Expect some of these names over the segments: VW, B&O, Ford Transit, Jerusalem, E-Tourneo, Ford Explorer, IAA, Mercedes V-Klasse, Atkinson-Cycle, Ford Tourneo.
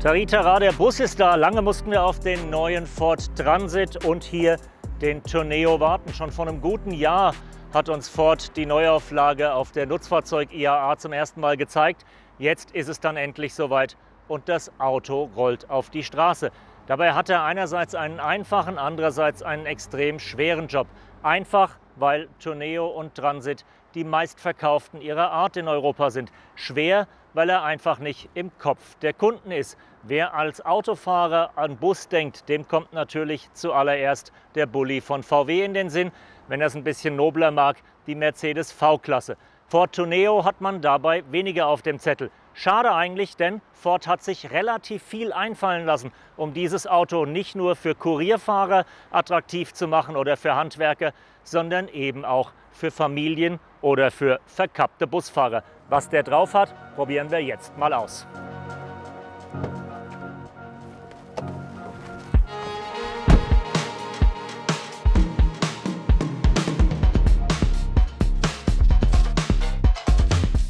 Taritara, der Bus ist da. Lange mussten wir auf den neuen Ford Transit und hier den Tourneo warten. Schon vor einem guten Jahr hat uns Ford die Neuauflage auf der Nutzfahrzeug IAA zum ersten Mal gezeigt. Jetzt ist es dann endlich soweit und das Auto rollt auf die Straße. Dabei hat er einerseits einen einfachen, andererseits einen extrem schweren Job. Einfach, weil Tourneo und Transit die meistverkauften ihrer Art in Europa sind. Schwer, weil er einfach nicht im Kopf der Kunden ist. Wer als Autofahrer an Bus denkt, dem kommt natürlich zuallererst der Bulli von VW in den Sinn. Wenn er es ein bisschen nobler mag, die Mercedes V-Klasse. Ford Tourneo hat man dabei weniger auf dem Zettel. Schade eigentlich, denn Ford hat sich relativ viel einfallen lassen, um dieses Auto nicht nur für Kurierfahrer attraktiv zu machen oder für Handwerker, sondern eben auch für Familien oder für verkappte Busfahrer. Was der drauf hat, probieren wir jetzt mal aus.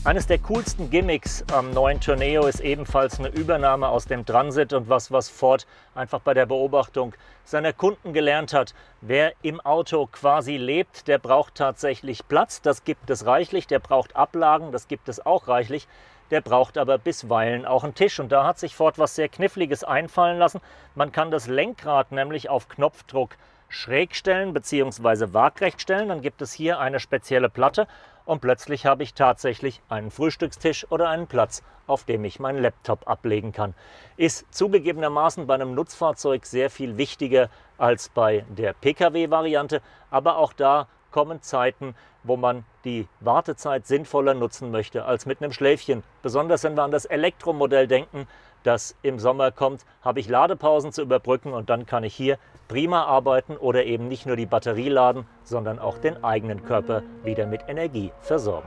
Eines der coolsten Gimmicks am neuen Tourneo ist ebenfalls eine Übernahme aus dem Transit und was Ford einfach bei der Beobachtung seiner Kunden gelernt hat. Wer im Auto quasi lebt, der braucht tatsächlich Platz, das gibt es reichlich, der braucht Ablagen, das gibt es auch reichlich, der braucht aber bisweilen auch einen Tisch. Und da hat sich Ford was sehr Kniffliges einfallen lassen. Man kann das Lenkrad nämlich auf Knopfdruck schräg stellen bzw. waagrecht stellen, dann gibt es hier eine spezielle Platte. Und plötzlich habe ich tatsächlich einen Frühstückstisch oder einen Platz, auf dem ich meinen Laptop ablegen kann. Ist zugegebenermaßen bei einem Nutzfahrzeug sehr viel wichtiger als bei der Pkw-Variante. Aber auch da kommen Zeiten, wo man die Wartezeit sinnvoller nutzen möchte als mit einem Schläfchen. Besonders wenn wir an das Elektromodell denken, das im Sommer kommt, habe ich Ladepausen zu überbrücken und dann kann ich hier prima arbeiten oder eben nicht nur die Batterie laden, sondern auch den eigenen Körper wieder mit Energie versorgen.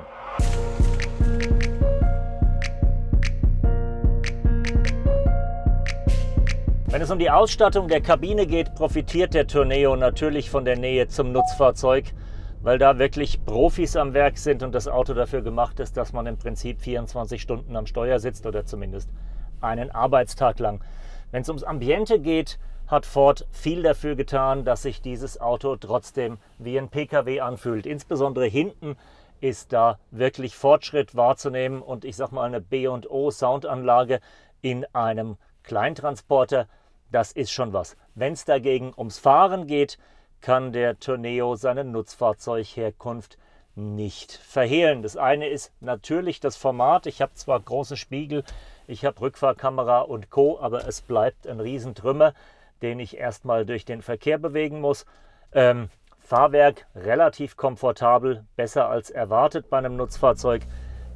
Wenn es um die Ausstattung der Kabine geht, profitiert der Tourneo natürlich von der Nähe zum Nutzfahrzeug, weil da wirklich Profis am Werk sind und das Auto dafür gemacht ist, dass man im Prinzip 24 Stunden am Steuer sitzt oder zumindest einen Arbeitstag lang. Wenn es ums Ambiente geht, hat Ford viel dafür getan, dass sich dieses Auto trotzdem wie ein Pkw anfühlt. Insbesondere hinten ist da wirklich Fortschritt wahrzunehmen und ich sag mal eine B&O Soundanlage in einem Kleintransporter, das ist schon was. Wenn es dagegen ums Fahren geht, kann der Tourneo seine Nutzfahrzeugherkunft nicht verhehlen. Das eine ist natürlich das Format. Ich habe zwar große Spiegel, ich habe Rückfahrkamera und Co., aber es bleibt ein Riesentrümmer, den ich erstmal durch den Verkehr bewegen muss. Fahrwerk relativ komfortabel, besser als erwartet bei einem Nutzfahrzeug.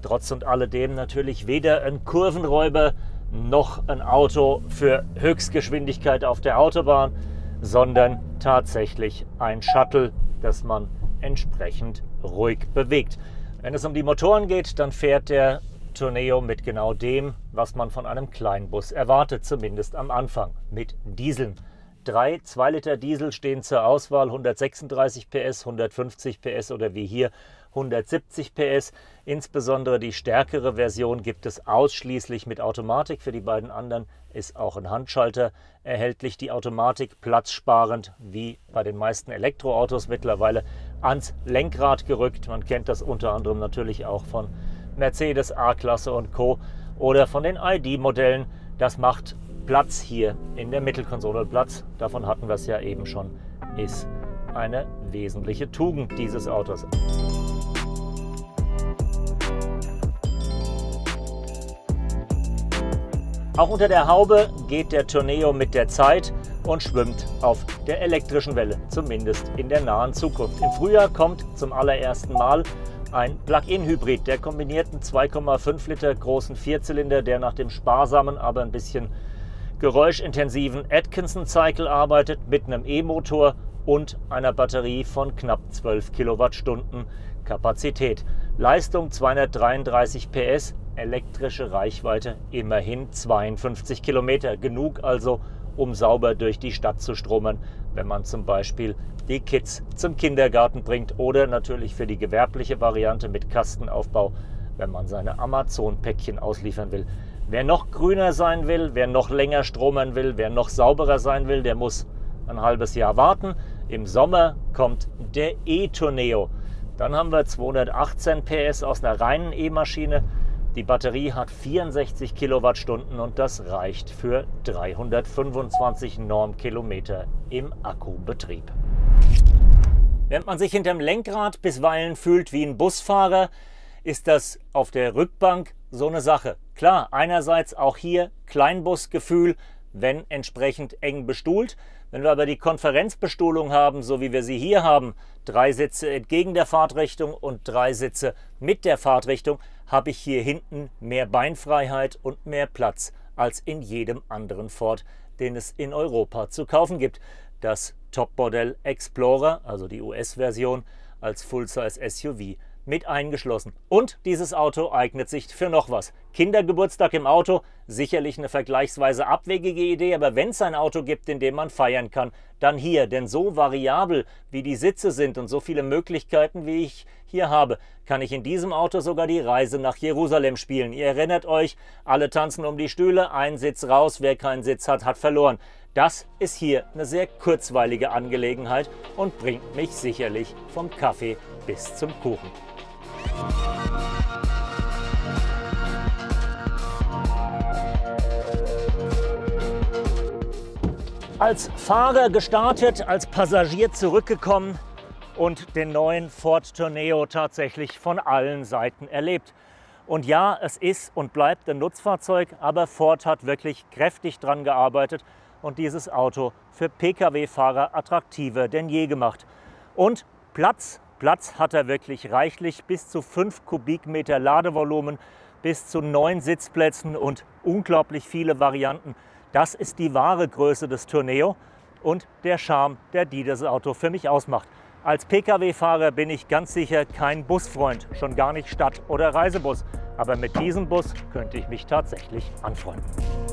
Trotz und alledem natürlich weder ein Kurvenräuber noch ein Auto für Höchstgeschwindigkeit auf der Autobahn, sondern tatsächlich ein Shuttle, das man entsprechend ruhig bewegt. Wenn es um die Motoren geht, dann fährt der Tourneo mit genau dem, was man von einem Kleinbus erwartet, zumindest am Anfang, mit Dieseln. 3 2-Liter Diesel stehen zur Auswahl, 136 PS, 150 PS oder wie hier 170 PS. Insbesondere die stärkere Version gibt es ausschließlich mit Automatik. Für die beiden anderen ist auch ein Handschalter erhältlich. Die Automatik platzsparend, wie bei den meisten Elektroautos mittlerweile, ans Lenkrad gerückt. Man kennt das unter anderem natürlich auch von Mercedes A-Klasse und Co. oder von den ID-Modellen. Das macht Platz hier in der Mittelkonsole. Platz, davon hatten wir es ja eben schon, ist eine wesentliche Tugend dieses Autos. Auch unter der Haube geht der Tourneo mit der Zeit und schwimmt auf der elektrischen Welle, zumindest in der nahen Zukunft. Im Frühjahr kommt zum allerersten Mal ein Plug-in-Hybrid, der kombiniert einen 2,5 Liter großen Vierzylinder, der nach dem sparsamen, aber ein bisschen geräuschintensiven Atkinson-Cycle arbeitet, mit einem E-Motor und einer Batterie von knapp 12 Kilowattstunden Kapazität. Leistung 233 PS, elektrische Reichweite immerhin 52 Kilometer. Genug also, um sauber durch die Stadt zu stromern, wenn man zum Beispiel die Kids zum Kindergarten bringt oder natürlich für die gewerbliche Variante mit Kastenaufbau, wenn man seine Amazon-Päckchen ausliefern will. Wer noch grüner sein will, wer noch länger stromern will, wer noch sauberer sein will, der muss ein halbes Jahr warten. Im Sommer kommt der E-Tourneo. Dann haben wir 218 PS aus einer reinen E-Maschine. Die Batterie hat 64 Kilowattstunden und das reicht für 325 Normkilometer im Akkubetrieb. Während man sich hinterm Lenkrad bisweilen fühlt wie ein Busfahrer, ist das auf der Rückbank so eine Sache. Klar, einerseits auch hier Kleinbusgefühl, wenn entsprechend eng bestuhlt. Wenn wir aber die Konferenzbestuhlung haben, so wie wir sie hier haben, 3 Sitze entgegen der Fahrtrichtung und 3 Sitze mit der Fahrtrichtung, habe ich hier hinten mehr Beinfreiheit und mehr Platz als in jedem anderen Ford, den es in Europa zu kaufen gibt. Das Topmodell Explorer, also die US-Version, als Full-Size-SUV mit eingeschlossen. Und dieses Auto eignet sich für noch was. Kindergeburtstag im Auto, sicherlich eine vergleichsweise abwegige Idee, aber wenn es ein Auto gibt, in dem man feiern kann, dann hier. Denn so variabel wie die Sitze sind und so viele Möglichkeiten, wie ich hier habe, kann ich in diesem Auto sogar die Reise nach Jerusalem spielen. Ihr erinnert euch, alle tanzen um die Stühle, ein Sitz raus, wer keinen Sitz hat, hat verloren. Das ist hier eine sehr kurzweilige Angelegenheit und bringt mich sicherlich vom Kaffee bis zum Kuchen. Als Fahrer gestartet, als Passagier zurückgekommen und den neuen Ford Tourneo tatsächlich von allen Seiten erlebt. Und ja, es ist und bleibt ein Nutzfahrzeug, aber Ford hat wirklich kräftig dran gearbeitet und dieses Auto für Pkw-Fahrer attraktiver denn je gemacht. Und Platz hat er wirklich reichlich, bis zu 5 Kubikmeter Ladevolumen, bis zu 9 Sitzplätzen und unglaublich viele Varianten. Das ist die wahre Größe des Tourneo und der Charme, die das Auto für mich ausmacht. Als Pkw-Fahrer bin ich ganz sicher kein Busfreund, schon gar nicht Stadt- oder Reisebus. Aber mit diesem Bus könnte ich mich tatsächlich anfreunden.